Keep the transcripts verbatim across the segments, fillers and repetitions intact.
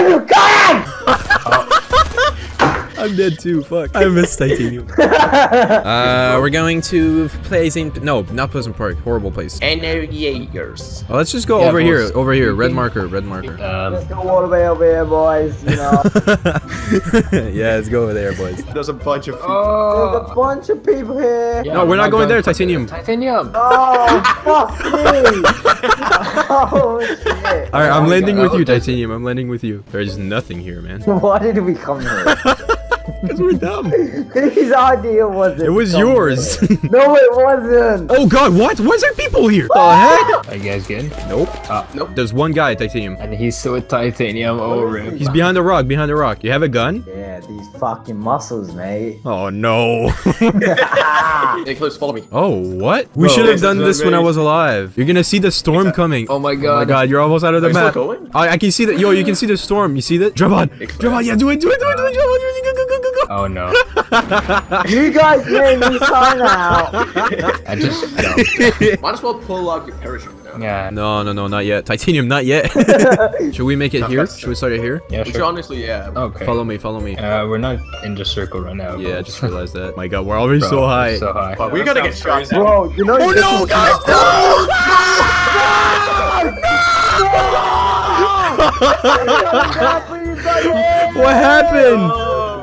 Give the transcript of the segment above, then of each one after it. are you gone? Oh. I'm dead too, fuck. I missed Titanium. uh, we're going to Pleasant, no, not Pleasant Park, horrible place. Energizers. Oh, let's just go yeah, over here, over here, red marker, red marker. Um, let's go all the way over here, boys, you know. Yeah, let's go over there, boys. There's a bunch of people. Oh. There's a bunch of people here. Yeah, no, we're not going there, Titanium. Titanium. Oh, fuck me. Oh, shit. Alright, I'm landing with you, Titanium. I'm landing with you. There's nothing here, man. Why did we come here? Because we're dumb. His idea wasn't. It was yours. No, it wasn't. Oh god, what? Why is there people here? The heck? Are you guys good? Nope. Uh, nope. There's one guy, Titanium. And he's still with Titanium. Oh, rip. He's behind the rock, behind the rock. You have a gun? Yeah, these fucking muscles, mate. Oh, no. Hey, Clips, follow me. Oh, what? We should have done this when I was alive. You're gonna see the storm coming. Oh my god. Oh my god, you're almost out of the map. Are you still going? I, I can see that. Yo, you can see the storm. You see that? Travon. Travon, yeah, do it, do it, do it, do it, Travon. Really good, good, good. Oh no. You guys made me sign out. I just jumped. Might as well pull out your parachute. Yeah. No, no, no, not yet. Titanium, not yet. Should we make it not here? Should we start it here? Yeah, sure. Honestly, yeah. Okay. Follow me, follow me. Uh, we're not in the circle right now. Yeah, I just realized that. My god, we're already Bro, so high. So high. Wow, yeah, we're gonna get shot. Bro, you know oh, you no, guys, no! No! What happened?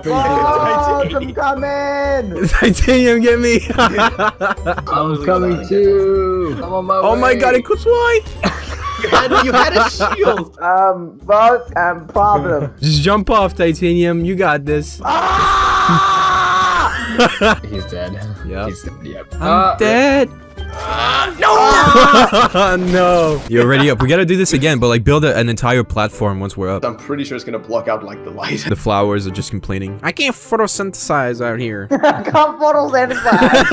Oh, I'm coming! Titanium, get me! I'm coming too! I'm on my way! Oh my god, Eclipse, why? You had, you had a shield! Um, boat and problem. Just jump off, Titanium, you got this. Ah! He's dead. Yep. He's dead. Yep. I'm uh, dead! Uh, no! No! You're already up. We gotta do this again, but like build a, an entire platform once we're up. I'm pretty sure it's gonna block out like the light. The flowers are just complaining. I can't photosynthesize out here. I can't photosynthesize.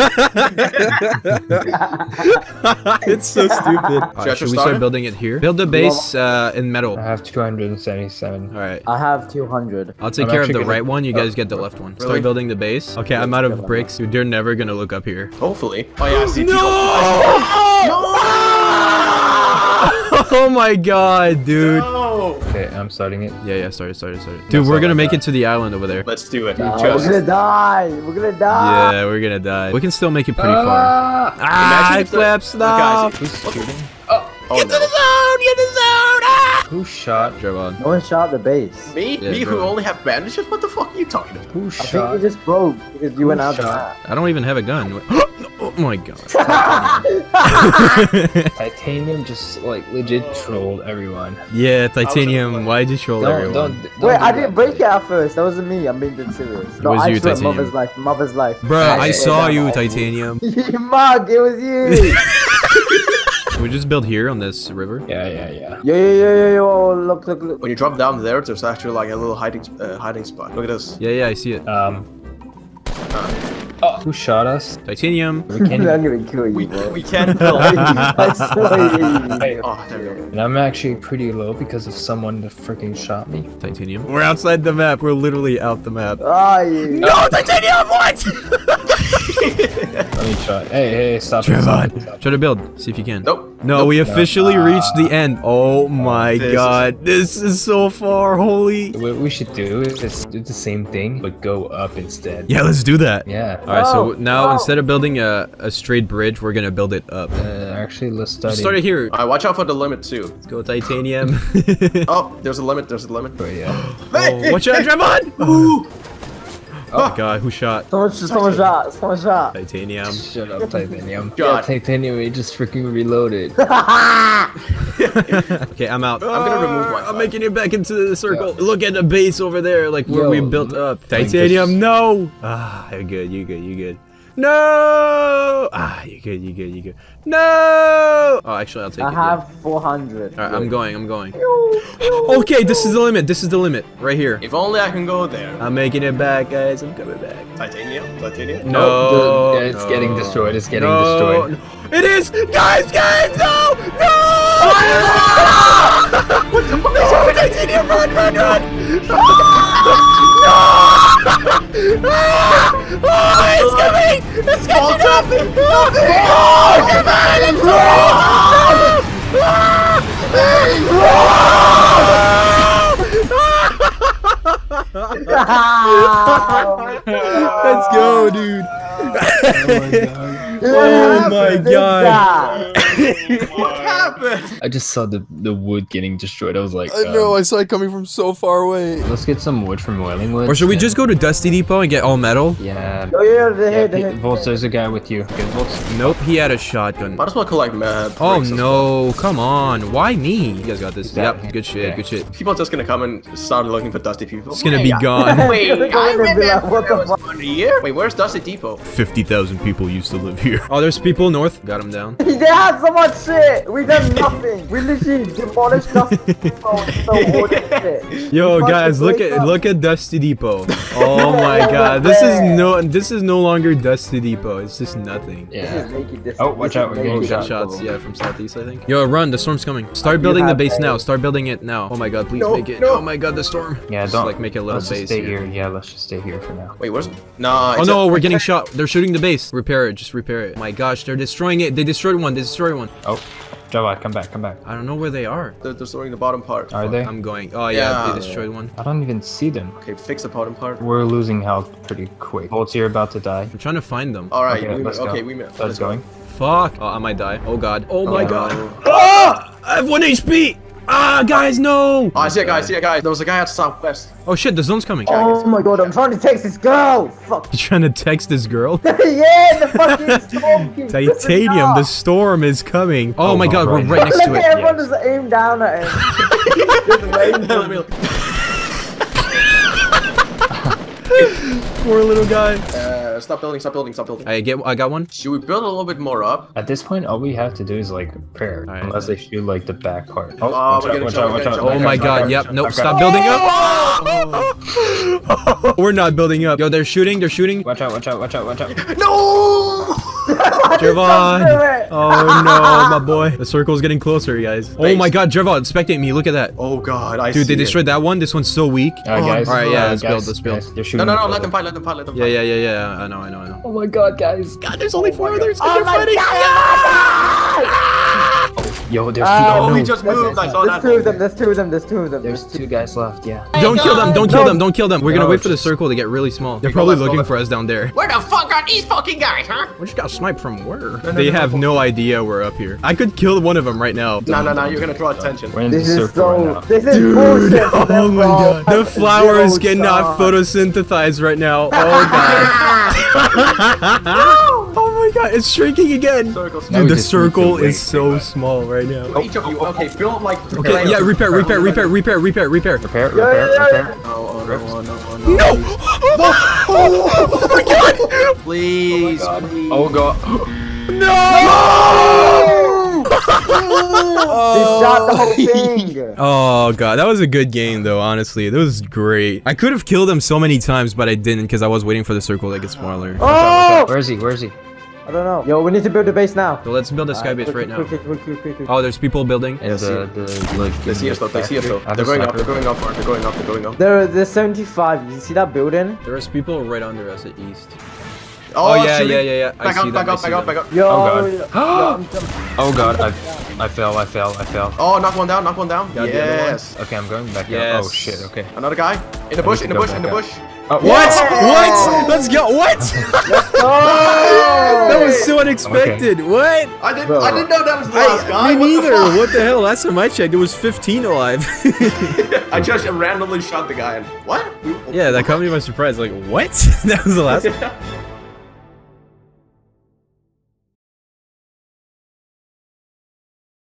It's so stupid. Right, should, should we start building it here? Build the base uh, in metal. I have two hundred seventy-seven. All right. I have two hundred. I'll take I'm care of the gonna... right one. You guys oh, get the left one. Really? Start building the base. Okay, I'm out of bricks. Dude, they're never gonna look up here. Hopefully. Oh yeah. I see no! Oh, no! No! Oh my god, dude. No! Okay, I'm starting it. Yeah, yeah, sorry, sorry, sorry. Dude, no, we're gonna make that. It to the island over there. Let's do it. No, we're gonna die. We're gonna die. Yeah, we're gonna die. We can still make it pretty uh, far. Ah, Eclipse, no! Okay, who's shooting? Oh, oh, get no. to the zone! Get to the zone! Ah! Who shot Jervon? No one shot the base. Me? Yeah, me bro. Who only have bandages? What the fuck are you talking about? Who I shot? I think you just broke because you who went out shot? I don't even have a gun. Oh my god. Titanium. Titanium just like legit trolled everyone. Yeah, Titanium, why'd you troll don't, everyone? Don't, don't Wait, do I didn't break it out first. That wasn't me. I'm being serious. It no, was I you, Titanium. Mother's life. Mother's life. Bro, I, I saw you, life. Titanium. You mug, it was you. Can we just build here on this river? Yeah, yeah, yeah. Yeah, yeah, yeah, yeah. Oh, look, look, look. When you drop down there, there's actually like a little hiding uh, hiding spot. Look at this. Yeah, yeah, I see it. Um. Uh, Oh. Who shot us? Titanium. We can't I'm gonna kill you. We, we can't kill you. Oh, there we go. And I'm actually pretty low because of someone that freaking shot me. Titanium. We're outside the map. We're literally out the map. Oh, yeah. No, Titanium, what? Let me try. Hey, hey, stop. Travon. Try to build. See if you can. Nope. No, nope. we officially no. reached the end. Oh my this god. Is... This is so far. Holy. What we should do is do the same thing, but go up instead. Yeah, let's do that. Yeah. All right, oh, so now oh. instead of building a, a straight bridge, we're going to build it up. Uh, actually, let's start it. Start it here. All right, watch out for the limit, too. Let's go, Titanium. Oh, there's a limit. There's a limit. Oh, yeah. Hey, oh, watch out, Travon! Ooh! Oh my god, who shot? Someone, someone shot, someone shot. Titanium. Shut up, Titanium. God. Yeah, Titanium, he just freaking reloaded. Okay, I'm out. Uh, I'm gonna remove my I'm making it back into the circle. Yeah. Look at the base over there, like where Yo, we built up. Titanium, just... no! Ah, you're good, you're good, you're good. No! Ah, you good, you good, you good. No! Oh, actually, I'll take I it. I have yeah. four hundred. All right, I'm going, I'm going. Okay, this is the limit, this is the limit. Right here. If only I can go there. I'm making it back, guys. I'm coming back. Titanium? Titanium? No. Oh, the, yeah, it's no. getting destroyed, it's getting no. destroyed. It is! Guys, guys, no! No! What the fuck is happening? Titanium, run, run, run! No! Oh, it's coming! It's coming up! Oh, come on! It's coming! Oh! Let's go, dude. Oh my god. What happened? I just saw the, the wood getting destroyed. I was like, I um, know, I saw it coming from so far away. Let's get some wood from Wellington. Or should we just go to Dusty Depot and get all metal? Yeah. Oh, yeah, they yeah, they they Volts, there's a guy with you. Volts. Nope, he had a shotgun. Might as well collect map. Oh no, well. Come on. Why me? You guys got this. Exactly. Yep, good shit, okay. good shit. People are just gonna come and start looking for Dusty people. It's gonna oh be God. gone. Wait, I remember what the fuck? Under here? Wait, where's Dusty Depot? fifty thousand people used to live here. Oh, there's people north. Got him down. They had so much shit. We done nothing. We literally demolished Dusty Depot. So yo, guys, look at up. look at Dusty Depot. Oh my God, this is no this is no longer Dusty Depot. It's just nothing. Yeah. This oh, watch this out! We're getting shot. shots. Yeah, from southeast, I think. Yo, run! The storm's coming. Start building the base now. Start building it now. Oh my God, please no, make it. No. Oh my God, the storm. Yeah, just don't like make it a little base. Just stay here. here. Yeah, let's just stay here for now. Wait, where's? Nah. Oh no, we're getting shot. They're shooting the base. Repair it. Just repair it. My gosh, they're destroying it. They destroyed one. They destroyed one. Oh. Java, come back, come back. I don't know where they are. They're destroying the bottom part. Are they? I'm going. Oh, yeah, yeah, they destroyed one. I don't even see them. Okay, fix the bottom part. We're losing health pretty quick. Bolts, you're about to die. I'm trying to find them. All right, okay, we let's go. Okay, we missed. Let's go. Fuck. Oh, I might die. Oh, God. Oh, oh my God. God. Oh, I have one H P. Ah, guys, no. Oh, I see it, guys. I see it, guys. There was a guy at southwest. Oh, shit. The zone's coming. Oh, my God. I'm trying to text this girl. Fuck. You're trying to text this girl? Yeah, the fucking storm. Titanium, the storm is coming. Oh, oh my God. Right. We're right next to it. Look at everyone yeah. just aim down at him. Poor little guy. Uh, stop building, stop building, stop building. I get, I got one. Should we build a little bit more up? At this point, all we have to do is like repair, right, unless they shoot like the back part. Oh, oh, we're watch out, watch out, watch out. Oh my God, yep, nope, stop building up. Oh. We're not building up. Yo, they're shooting, they're shooting. Watch out, watch out, watch out, watch out. No! Jervon! Oh no, my boy. The circle's getting closer, guys. Thanks. Oh my God, Jervon, spectate me. Look at that. Oh God, I Dude, see Dude, they destroyed it. that one. This one's so weak. All right, guys. All right, yeah, let's guys, build, let's build. Guys, they're shooting. No, no, no, let them fight, let them fight, let them fight. Yeah, yeah, yeah, yeah. I know, I know, I know. Oh my God, guys. God, there's only four oh others. Oh they're fighting. God. Oh, yo, there's two. Oh, no. we just moved. I saw that. There's two of them, there's two of them, there's two of them. There's two guys left, yeah. Don't kill them, don't kill them, don't kill them. We're gonna wait for the circle to get really small. They're probably looking for us down there. Where the fuck are these fucking guys, huh? We just got sniped from where? They have no idea we're up here. I could kill one of them right now. No, no, no, you're gonna draw attention. We're in this is so... This is bullshit. Oh my God. The flowers cannot photosynthesize right now. Oh God. Oh my God, it's shrinking again. Circles. Dude, the circle is so small right now. Oh. Each of you, okay, build like... Okay, yeah, repair, repair, repair, repair, repair, repair. Repair, repair, repair. Oh, no, no, no, no. No! Oh my God! Please, please. Oh God. No! They shot the whole thing. Oh God, that was a good game though, honestly. That was great. I could have killed him so many times, but I didn't because I was waiting for the circle to get smaller. Oh! Where is he, where is he? I don't know. Yo, we need to build a base now. So let's build a sky uh, base quick, right quick, now. Quick, quick, quick, quick. Oh, there's people building. And the, the, like, they see us though. They see us though. They're going up. They're going up. They're going up. They're going up. There, there's seventy-five. You see that building? There's people right under us at east. Oh, oh yeah, yeah, yeah, yeah. Back I up, see back them. up, back up, back up. Yo, oh God. Yo, oh God, I, I fell, I fell, I fell. Oh, knock one down, knock one down. Got yes. One. Okay, I'm going back yes. down. Oh shit, okay. Another guy. In the bush, in the bush, in the bush. Oh, what? Yeah! What? Let's go. What? That was so unexpected. Okay. What? I didn't, I didn't know that was the last I, guy. Me what neither. The what the hell? Last time I checked, there was fifteen alive. I just randomly shot the guy. And, what? Yeah, that caught me by surprise. Like, what? That was the last one.